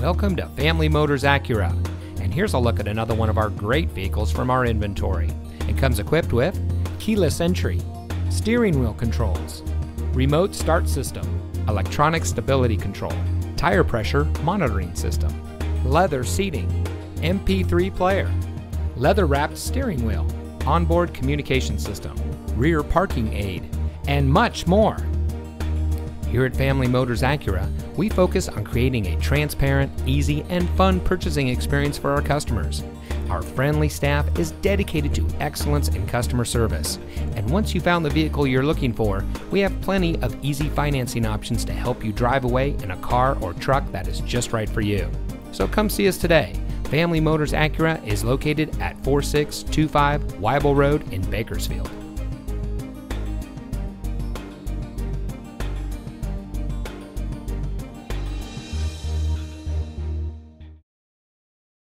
Welcome to Family Motors Acura, and here's a look at another one of our great vehicles from our inventory. It comes equipped with keyless entry, steering wheel controls, remote start system, electronic stability control, tire pressure monitoring system, leather seating, MP3 player, leather-wrapped steering wheel, onboard communication system, rear parking aid, and much more. Here at Family Motors Acura, we focus on creating a transparent, easy, and fun purchasing experience for our customers. Our friendly staff is dedicated to excellence in customer service. And once you found the vehicle you're looking for, we have plenty of easy financing options to help you drive away in a car or truck that is just right for you. So come see us today. Family Motors Acura is located at 4625 Wible Road in Bakersfield.